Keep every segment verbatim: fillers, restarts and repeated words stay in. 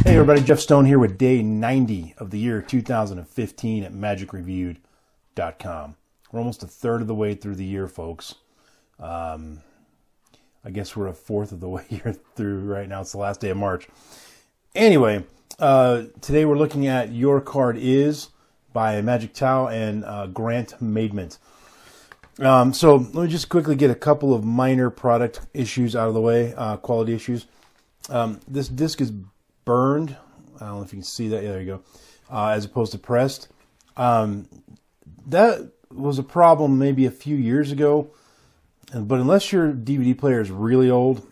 Hey everybody, Jeff Stone here with day ninety of the year two thousand fifteen at Magic Reviewed dot com. We're almost a third of the way through the year, folks. Um, I guess we're a fourth of the way here through right now. It's the last day of March. Anyway, uh, today we're looking at Your Card Is by Magic Tao and uh, Grant Maidment. Um, so let me just quickly get a couple of minor product issues out of the way, uh, quality issues. Um, this disc is burned. I don't know if you can see that. Yeah, there you go. Uh, as opposed to pressed. Um, that was a problem maybe a few years ago, but unless your D V D player is really old,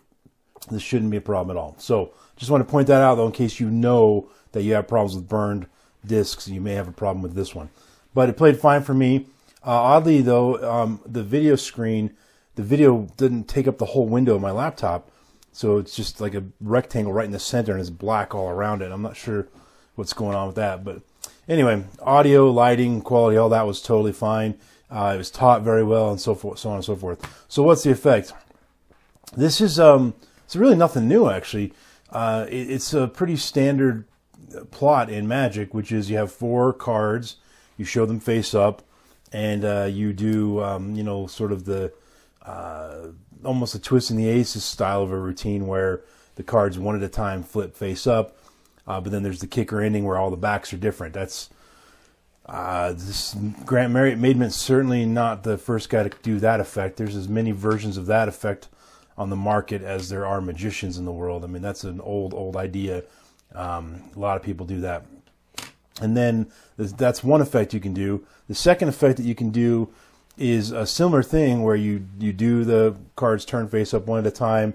this shouldn't be a problem at all. So just want to point that out, though, in case you know that you have problems with burned discs. You may have a problem with this one, but it played fine for me. Uh, oddly, though, um, the video screen, the video didn't take up the whole window of my laptop. So it's just like a rectangle right in the center, and it's black all around it. I'm not sure what's going on with that. But anyway, audio, lighting, quality, all that was totally fine. Uh, it was taught very well, and so forth, so on and so forth. So what's the effect? This is um, it's really nothing new, actually. Uh, it, it's a pretty standard plot in Magic, which is you have four cards. You show them face up. And uh, you do, um, you know, sort of the, uh, almost a twist in the aces style of a routine where the cards one at a time flip face up. Uh, but then there's the kicker ending where all the backs are different. That's, uh, this Grant Maidment's certainly not the first guy to do that effect. There's as many versions of that effect on the market as there are magicians in the world. I mean, that's an old, old idea. Um, a lot of people do that. And then that's one effect you can do. The second effect that you can do is a similar thing where you, you do the cards turn face up one at a time,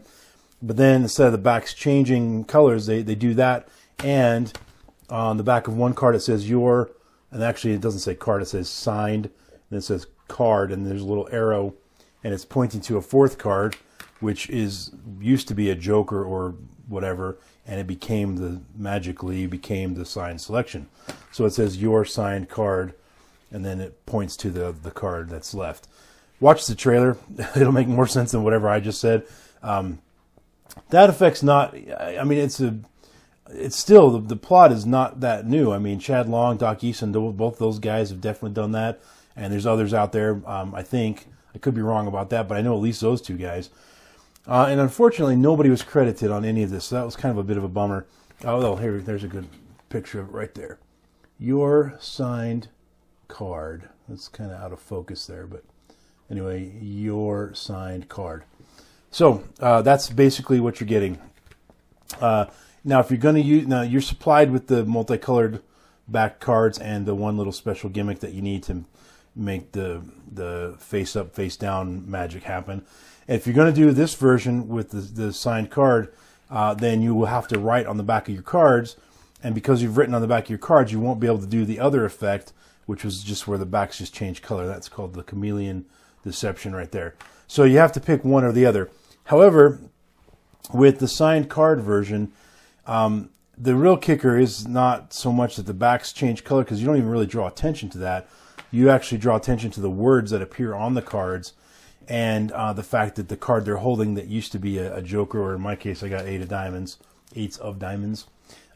but then instead of the backs changing colors, they, they do that. And on the back of one card, it says your, and actually it doesn't say card, it says signed, and it says card, and there's a little arrow, and it's pointing to a fourth card, which is used to be a joker or whatever, and it became the magically became the signed selection. So it says your signed card, and then it points to the the card that's left. Watch the trailer; it'll make more sense than whatever I just said. Um, that affect's not. I mean, it's a. It's still the, the plot is not that new. I mean, Chad Long, Doc Easton, both those guys have definitely done that, and there's others out there. Um, I think I could be wrong about that, but I know at least those two guys. Uh, and unfortunately, nobody was credited on any of this, so that was kind of a bit of a bummer. Although, here, there's a good picture of it right there. Your signed card. That's kind of out of focus there, but anyway, your signed card. So, uh, that's basically what you're getting. Uh, now, if you're going to use, now you're supplied with the multicolored back cards and the one little special gimmick that you need to make the the face up, face down magic happen. If you're going to do this version with the, the signed card, uh, then you will have to write on the back of your cards. And because you've written on the back of your cards, you won't be able to do the other effect, which was just where the backs just change color. That's called the chameleon deception right there. So you have to pick one or the other. However, with the signed card version, um, the real kicker is not so much that the backs change color, because you don't even really draw attention to that. You actually draw attention to the words that appear on the cards, and uh, the fact that the card they're holding that used to be a, a joker, or in my case, I got eight of diamonds, eights of diamonds.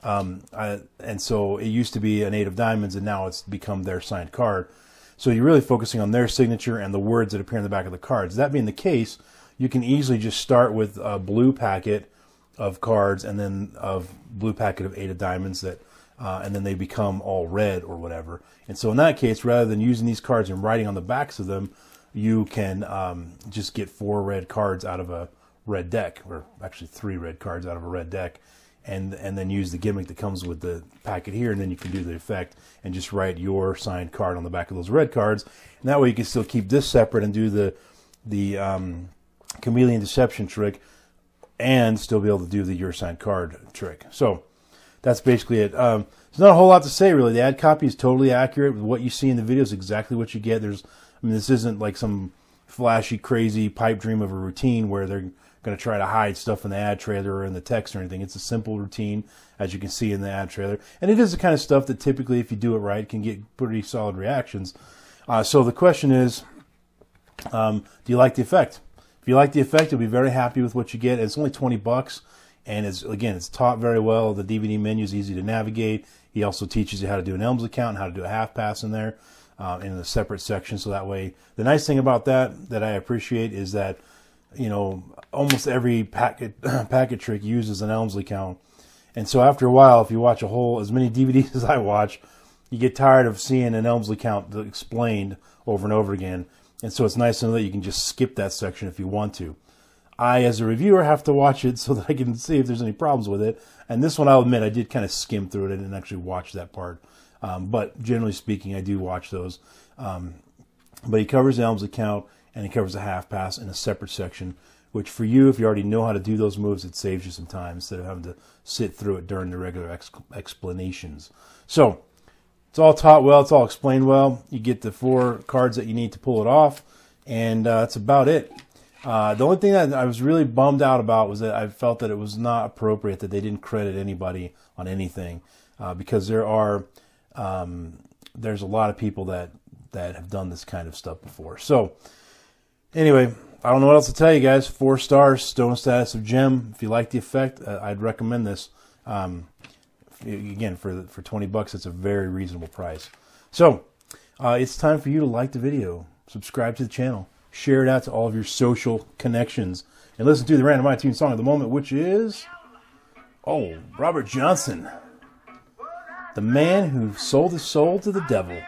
Um, I, and so it used to be an eight of diamonds, and now it's become their signed card. So you're really focusing on their signature and the words that appear on the back of the cards. That being the case, you can easily just start with a blue packet of cards, and then a blue packet of eight of diamonds that Uh, and then they become all red or whatever. And so in that case, rather than using these cards and writing on the backs of them, you can um, just get four red cards out of a red deck, or actually three red cards out of a red deck, and and then use the gimmick that comes with the packet here, and then you can do the effect and just write your signed card on the back of those red cards. And that way you can still keep this separate and do the, the um, chameleon deception trick, and still be able to do the your signed card trick. So that's basically it. Um, there's not a whole lot to say, really. The ad copy is totally accurate. What you see in the video is exactly what you get. There's, I mean, this isn't like some flashy, crazy pipe dream of a routine where they're going to try to hide stuff in the ad trailer or in the text or anything. It's a simple routine, as you can see in the ad trailer. And it is the kind of stuff that typically, if you do it right, can get pretty solid reactions. Uh, so the question is, um, do you like the effect? If you like the effect, you'll be very happy with what you get. It's only twenty bucks, and it's, again, it's taught very well. The D V D menu is easy to navigate. He also teaches you how to do an Elmsley count and how to do a half pass in there uh, in a separate section. So that way, the nice thing about that that I appreciate is that, you know, almost every packet packet trick uses an Elmsley count. And so after a while, if you watch a whole, as many D V Ds as I watch, you get tired of seeing an Elmsley count explained over and over again. And so it's nice to know that you can just skip that section if you want to. I, as a reviewer, have to watch it so that I can see if there's any problems with it. And this one, I'll admit, I did kind of skim through it. I didn't actually watch that part. Um, but generally speaking, I do watch those. Um, but he covers the Elmsley count, and he covers a half pass in a separate section, which for you, if you already know how to do those moves, it saves you some time instead of having to sit through it during the regular ex explanations. So it's all taught well. It's all explained well. You get the four cards that you need to pull it off, and uh, that's about it. Uh, the only thing that I was really bummed out about was that I felt that it was not appropriate that they didn't credit anybody on anything, uh, because there are um, there's a lot of people that that have done this kind of stuff before. So anyway, I don't know what else to tell you guys. Four stars, stone status of gem. If you like the effect, uh, I'd recommend this. Um, again, for for twenty bucks, it's a very reasonable price. So uh, it's time for you to like the video, subscribe to the channel, share it out to all of your social connections, and listen to the random iTunes song of the moment, which is, oh, Robert Johnson, the man who sold his soul to the devil.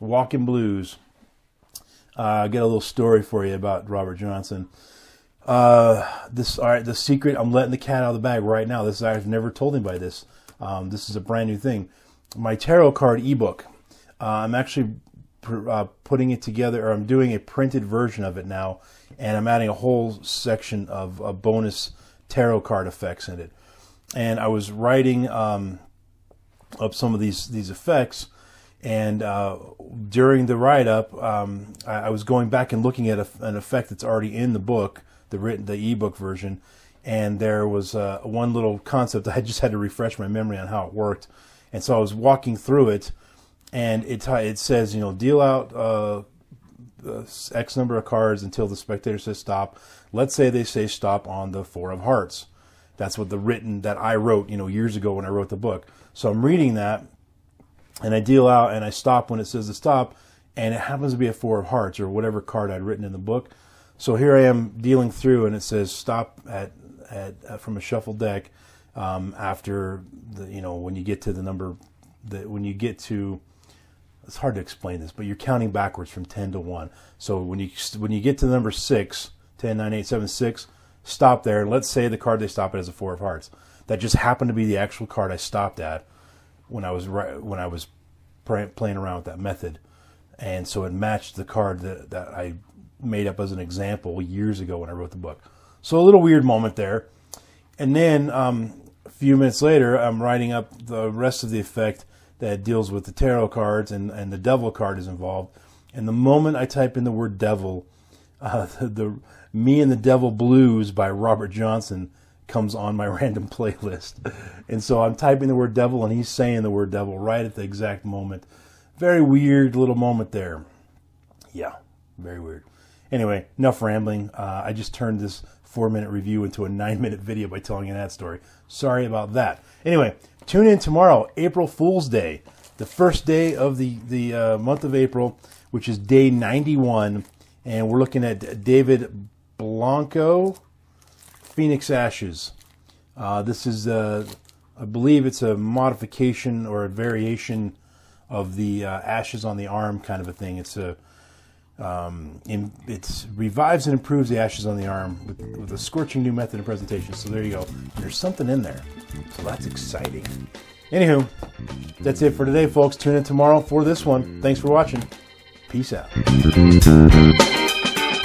Walking Blues. Uh, I got a little story for you about Robert Johnson. Uh, this, all right, the secret. I'm letting the cat out of the bag right now. This I've never told anybody this. Um, this is a brand new thing. My tarot card ebook. Uh, I'm actually Uh, putting it together, or I'm doing a printed version of it now, and I'm adding a whole section of uh, bonus tarot card effects in it. And I was writing um, up some of these these effects, and uh, during the write-up, um, I, I was going back and looking at a, an effect that's already in the book, the written, the ebook version, and there was uh, one little concept I just had to refresh my memory on how it worked. And so I was walking through it, and it, it says, you know, deal out uh, X number of cards until the spectator says stop. Let's say they say stop on the four of hearts. That's what the written that I wrote, you know, years ago when I wrote the book. So I'm reading that, and I deal out, and I stop when it says to stop, and it happens to be a four of hearts or whatever card I'd written in the book. So here I am dealing through, and it says stop at, at from a shuffled deck um, after, the, you know, when you get to the number, that when you get to, it's hard to explain this, but you're counting backwards from ten to one. So when you when you get to the number six, ten, nine, eight, seven, six, stop there. And let's say the card they stop at is a four of hearts. That just happened to be the actual card I stopped at when I was when I was playing around with that method, and so it matched the card that that I made up as an example years ago when I wrote the book. So a little weird moment there, and then um, a few minutes later, I'm writing up the rest of the effect that deals with the tarot cards, and, and the devil card is involved. And the moment I type in the word devil, uh, the, the Me and the Devil Blues by Robert Johnson comes on my random playlist. And so I'm typing the word devil, and he's saying the word devil right at the exact moment. Very weird little moment there. Yeah, very weird. Anyway, enough rambling. Uh, I just turned this four-minute review into a nine-minute video by telling you that story. Sorry about that. Anyway, tune in tomorrow, April Fool's Day, the first day of the, the uh, month of April, which is day ninety-one, and we're looking at David Blanco, Phoenix Ashes. Uh, this is, uh, I believe it's a modification or a variation of the uh, Ashes on the Arm kind of a thing. It's a Um, it revives and improves the Ashes on the Arm with, with a scorching new method of presentation. So there you go. There's something in there. So that's exciting. Anywho, that's it for today, folks. Tune in tomorrow for this one. Thanks for watching. Peace out.